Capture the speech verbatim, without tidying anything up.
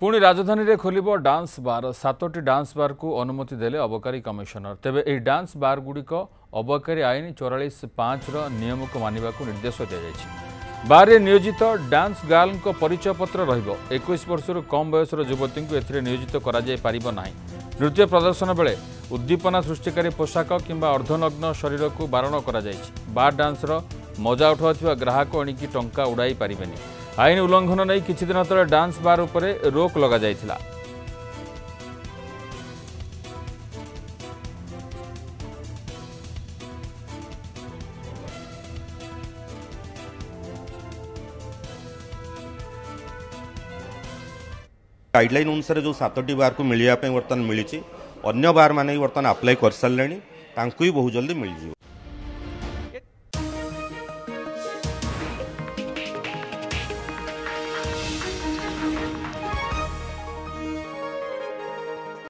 पुणी राजधानी रे खोलिबो डांस बार। सातोटी डांस बार को अनुमति देले अबकारी कमिशनर। तेबे एही डांस बार गुड़िक अबकारी आईन चौरालीस पाँच नियम को मानिबा को निर्देश दिया जायछि। बार रे नियोजित डांस गर्ल को परिचय पत्र रहिबो। इक्कीस वर्ष रु कम बयसर युवती को एथिरे नियोजित करा जाय पारिबो नाही। नृत्य प्रदर्शन बेले उद्दीपना सृष्टिकारी पोशाक किंबा अर्धनग्न शरीर को बारण करा जायछि। बार डांसर मजा उठाउथिबा ग्राहक अणिकी टंका उड़ाई पारिबेनी। आईन उल्लंघन नहीं किछि दिन तले डांस बार उपरे रोक लगा जायथिला। गाइडलाइन अनुसार जो सातटी बार को मिलिया पे वर्तन मिली, अन्य बार माने वर्तन अप्लाई कर सारे बहुत जल्दी मिल जाए।